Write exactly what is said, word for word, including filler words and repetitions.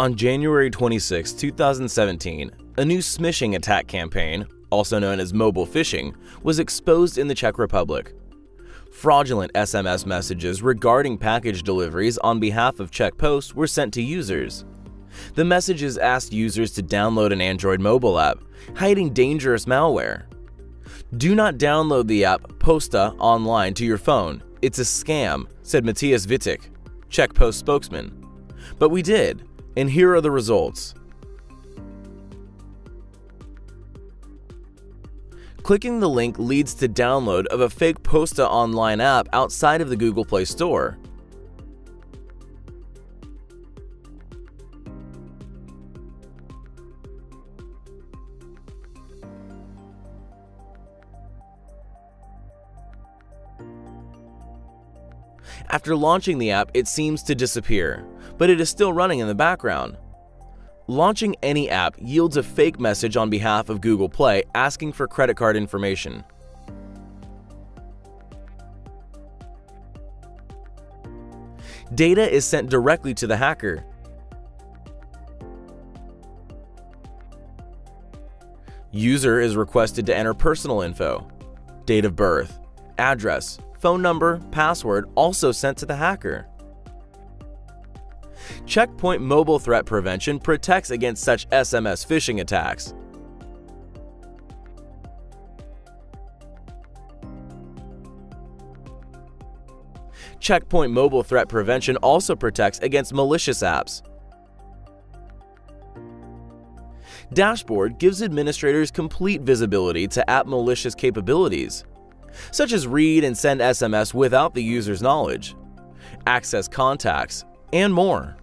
On January twenty-sixth, two thousand seventeen, a new smishing attack campaign, also known as mobile phishing, was exposed in the Czech Republic. Fraudulent S M S messages regarding package deliveries on behalf of Czech Post were sent to users. The messages asked users to download an Android mobile app, hiding dangerous malware. "Do not download the app Posta Online to your phone. It's a scam," said Matthias Vitek, Czech Post spokesman. But we did, and here are the results. Clicking the link leads to download of a fake Posta Online app outside of the Google Play Store. After launching the app, it seems to disappear, but it is still running in the background. Launching any app yields a fake message on behalf of Google Play asking for credit card information. Data is sent directly to the hacker. User is requested to enter personal info, date of birth, address, phone number, password also sent to the hacker. Checkpoint Mobile Threat Prevention protects against such S M S phishing attacks. Checkpoint Mobile Threat Prevention also protects against malicious apps. Dashboard gives administrators complete visibility to app malicious capabilities, such as read and send S M S without the user's knowledge, access contacts, and more.